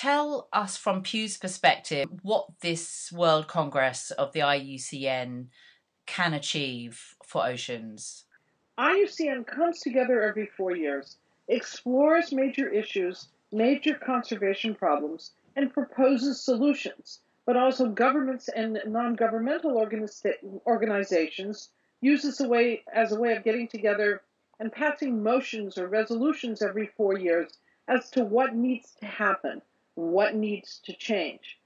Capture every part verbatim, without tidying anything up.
tell us from Pew's perspective what this World Congress of the I U C N can achieve for oceans. I U C N comes together every four years, explores major issues, major conservation problems, and proposes solutions, but also governments and non-governmental organiza- organizations use this a way, as a way of getting together and passing motions or resolutions every four years as to what needs to happen, what needs to change.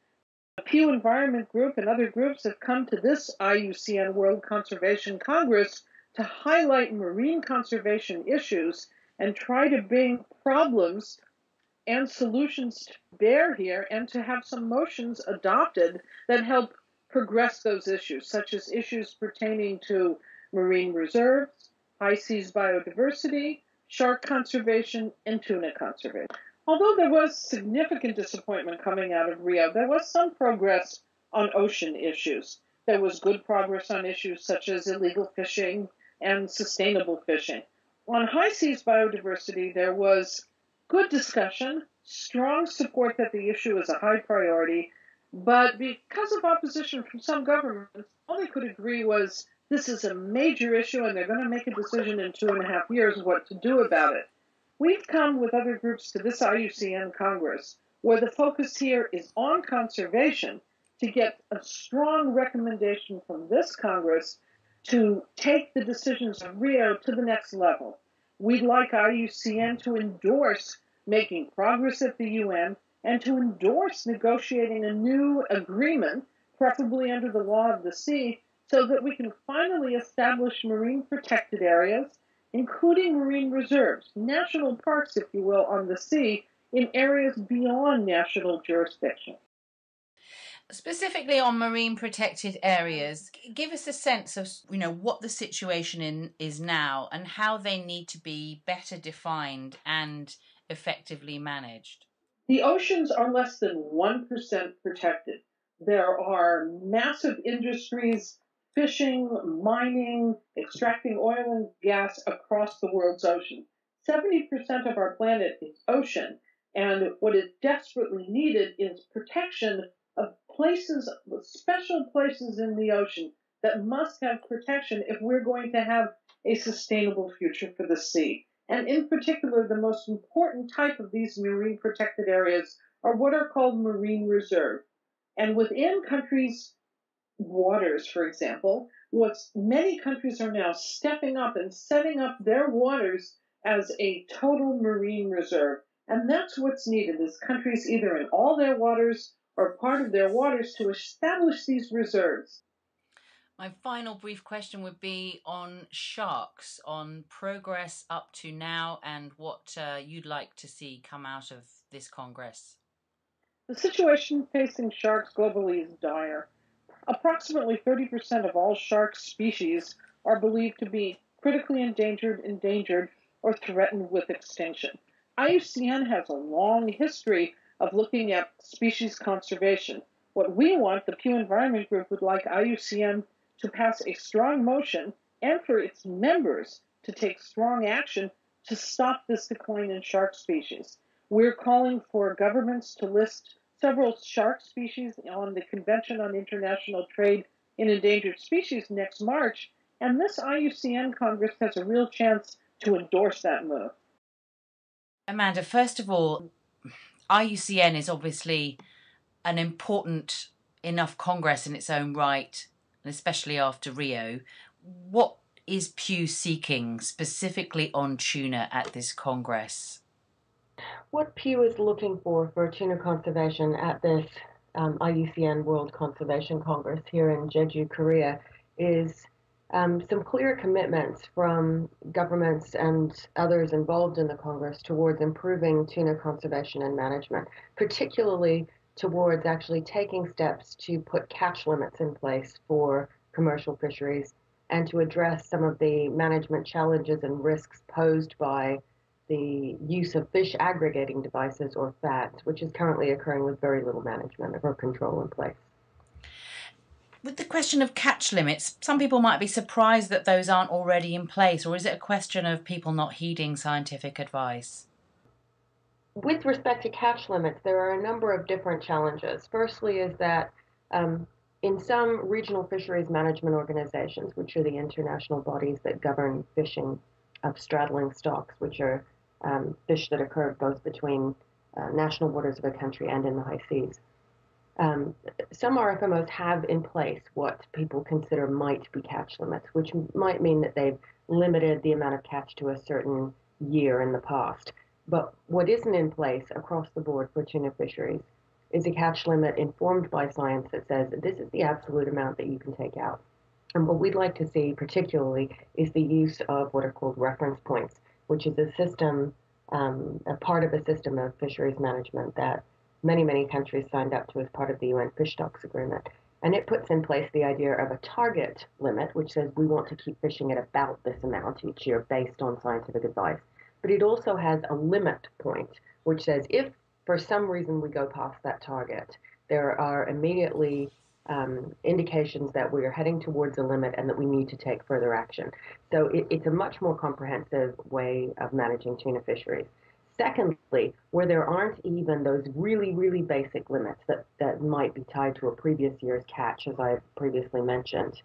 The Pew Environment Group and other groups have come to this I U C N World Conservation Congress to highlight marine conservation issues and try to bring problems and solutions to bear here and to have some motions adopted that help progress those issues, such as issues pertaining to marine reserves, high seas biodiversity, shark conservation, and tuna conservation. Although there was significant disappointment coming out of Rio, there was some progress on ocean issues. There was good progress on issues such as illegal fishing and sustainable fishing. On high seas biodiversity, there was good discussion, strong support that the issue is a high priority, but because of opposition from some governments, all they could agree was this is a major issue and they're going to make a decision in two and a half years what to do about it. We've come with other groups to this I U C N Congress, where the focus here is on conservation, to get a strong recommendation from this Congress to take the decisions of Rio to the next level. We'd like I U C N to endorse making progress at the U N and to endorse negotiating a new agreement, preferably under the law of the sea, so that we can finally establish marine protected areas, including marine reserves, national parks, if you will, on the sea, in areas beyond national jurisdiction. Specifically on marine protected areas, give us a sense of, you know, what the situation in is now and how they need to be better defined and effectively managed. The oceans are less than one percent protected. There are massive industries, fishing, mining, extracting oil and gas across the world's ocean. seventy percent of our planet is ocean, and what is desperately needed is protection of places, special places in the ocean that must have protection if we're going to have a sustainable future for the sea. And in particular, the most important type of these marine protected areas are what are called marine reserves. And within countries' waters, for example, what's many countries are now stepping up and setting up their waters as a total marine reserve. And that's what's needed, is countries either in all their waters or part of their waters to establish these reserves. My final brief question would be on sharks, on progress up to now and what uh, you'd like to see come out of this Congress. The situation facing sharks globally is dire. Approximately thirty percent of all shark species are believed to be critically endangered, endangered, or threatened with extinction. I U C N has a long history of looking at species conservation. What we want, the Pew Environment Group would like I U C N to pass a strong motion and for its members to take strong action to stop this decline in shark species. We're calling for governments to list several shark species on the Convention on International Trade in Endangered Species next March, and this I U C N Congress has a real chance to endorse that move. Amanda, first of all, I U C N is obviously an important enough Congress in its own right, and especially after Rio. What is Pew seeking specifically on tuna at this Congress? What Pew is looking for for tuna conservation at this um, I U C N World Conservation Congress here in Jeju, Korea, is um, some clear commitments from governments and others involved in the Congress towards improving tuna conservation and management, particularly towards actually taking steps to put catch limits in place for commercial fisheries and to address some of the management challenges and risks posed by the use of fish aggregating devices, or F A Ds, which is currently occurring with very little management or control in place. With the question of catch limits, some people might be surprised that those aren't already in place, or is it a question of people not heeding scientific advice? with respect to catch limits, there are a number of different challenges. Firstly is that um, in some regional fisheries management organizations, which are the international bodies that govern fishing of straddling stocks, which are um, fish that occur both between uh, national waters of a country and in the high seas, Um, some R F M Os have in place what people consider might be catch limits, which might mean that they've limited the amount of catch to a certain year in the past. But what isn't in place across the board for tuna fisheries is a catch limit informed by science that says that this is the absolute amount that you can take out. And what we'd like to see particularly is the use of what are called reference points, which is a system, um, a part of a system of fisheries management that many, many countries signed up to as part of the U N Fish Stocks Agreement. And it puts in place the idea of a target limit, which says we want to keep fishing at about this amount each year based on scientific advice. But it also has a limit point, which says if for some reason we go past that target, there are immediately um, indications that we are heading towards a limit and that we need to take further action. So it, it's a much more comprehensive way of managing tuna fisheries. Secondly, where there aren't even those really, really basic limits that, that might be tied to a previous year's catch, as I previously mentioned,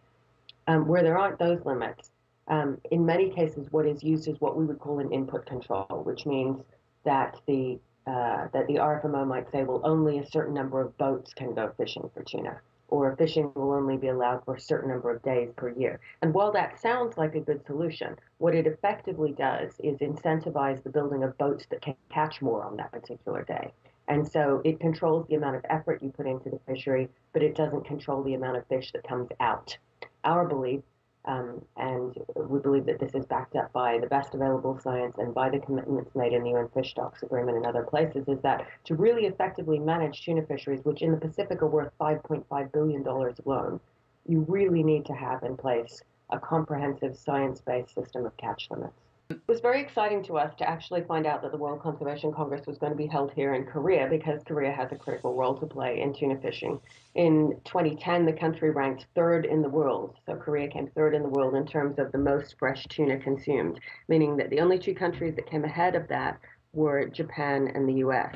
um, where there aren't those limits, um, in many cases what is used is what we would call an input control, which means that the, uh, that the R F M O might say, well, only a certain number of boats can go fishing for tuna, or fishing will only be allowed for a certain number of days per year. And while that sounds like a good solution, what it effectively does is incentivize the building of boats that can catch more on that particular day. And so it controls the amount of effort you put into the fishery, but it doesn't control the amount of fish that comes out. Our belief, um, and we believe that this is backed up by the best available science and by the commitments made in the U N Fish Stocks Agreement and other places, is that to really effectively manage tuna fisheries, which in the Pacific are worth five point five billion dollars alone, you really need to have in place a comprehensive science-based system of catch limits. It was very exciting to us to actually find out that the World Conservation Congress was going to be held here in Korea, because Korea has a critical role to play in tuna fishing. In twenty ten, the country ranked third in the world. So Korea came third in the world in terms of the most fresh tuna consumed, meaning that the only two countries that came ahead of that were Japan and the U S.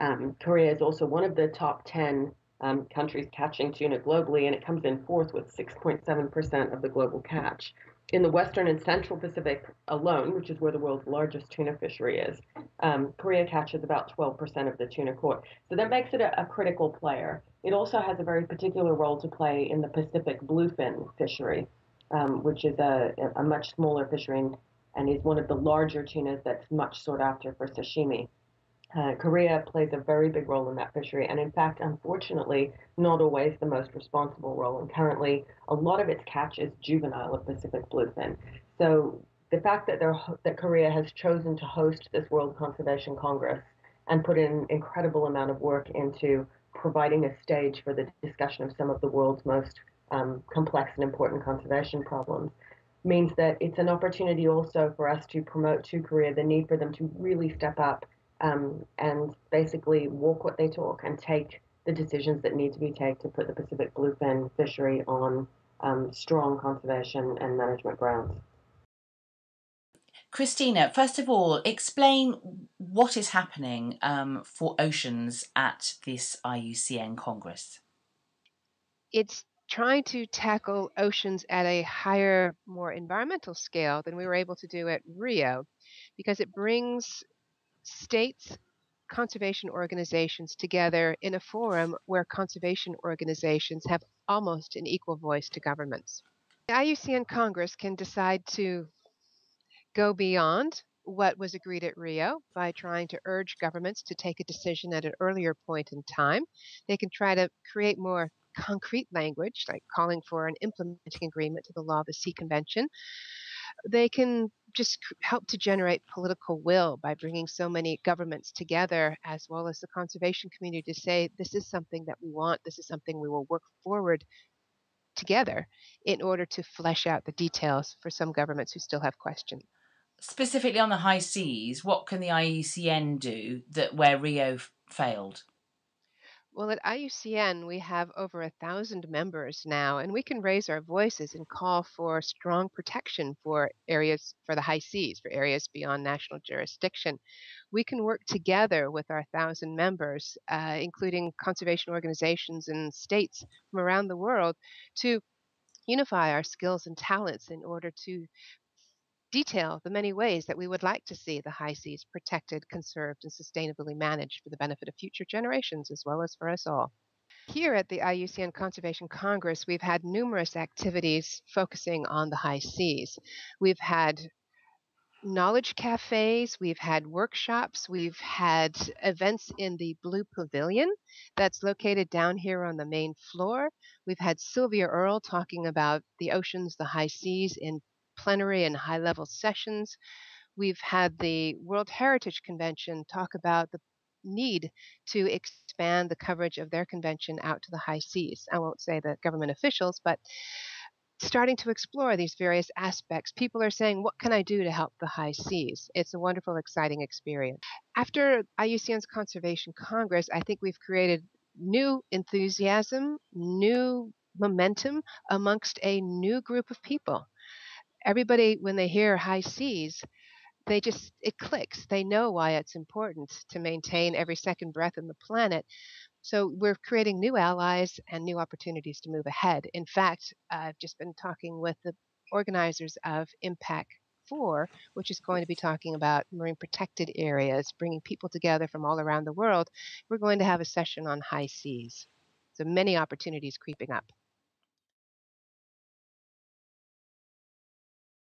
Um, Korea is also one of the top ten um, countries catching tuna globally, and it comes in fourth with six point seven percent of the global catch. In the Western and Central Pacific alone, which is where the world's largest tuna fishery is, um, Korea catches about twelve percent of the tuna caught. So that makes it a, a critical player. It also has a very particular role to play in the Pacific bluefin fishery, um, which is a, a much smaller fishery and, and is one of the larger tunas that's much sought after for sashimi. Uh, Korea plays a very big role in that fishery, and in fact, unfortunately, not always the most responsible role. And currently, a lot of its catch is juvenile of Pacific bluefin. So the fact that, they're, that Korea has chosen to host this World Conservation Congress and put in an incredible amount of work into providing a stage for the discussion of some of the world's most um, complex and important conservation problems means that it's an opportunity also for us to promote to Korea the need for them to really step up Um, and basically walk what they talk and take the decisions that need to be taken to put the Pacific bluefin fishery on um, strong conservation and management grounds. Christina, first of all, explain what is happening um, for oceans at this I U C N Congress. It's trying to tackle oceans at a higher, more environmental scale than we were able to do at Rio, because it brings states, conservation organizations together in a forum where conservation organizations have almost an equal voice to governments. The I U C N Congress can decide to go beyond what was agreed at Rio by trying to urge governments to take a decision at an earlier point in time. They can try to create more concrete language, like calling for an implementing agreement to the Law of the Sea Convention. They can just help to generate political will by bringing so many governments together, as well as the conservation community, to say this is something that we want, this is something we will work forward together in order to flesh out the details for some governments who still have questions. Specifically on the high seas, what can the I U C N do that where Rio failed? Well, at I U C N, we have over a thousand members now, and we can raise our voices and call for strong protection for areas for the high seas, for areas beyond national jurisdiction. We can work together with our thousand members, uh, including conservation organizations and states from around the world, to unify our skills and talents in order to detail the many ways that we would like to see the high seas protected, conserved, and sustainably managed for the benefit of future generations as well as for us all. Here at the I U C N Conservation Congress, we've had numerous activities focusing on the high seas. We've had knowledge cafes, we've had workshops, we've had events in the Blue Pavilion that's located down here on the main floor. We've had Sylvia Earle talking about the oceans, the high seas in plenary and high-level sessions. We've had the World Heritage Convention talk about the need to expand the coverage of their convention out to the high seas. I won't say the government officials, but starting to explore these various aspects. People are saying, what can I do to help the high seas? It's a wonderful, exciting experience. After I U C N's Conservation Congress, I think we've created new enthusiasm, new momentum amongst a new group of people. Everybody, when they hear high seas, they just, it clicks. They know why it's important to maintain every second breath on the planet. So we're creating new allies and new opportunities to move ahead. In fact, I've just been talking with the organizers of Impact four, which is going to be talking about marine protected areas, bringing people together from all around the world. We're going to have a session on high seas. So many opportunities creeping up.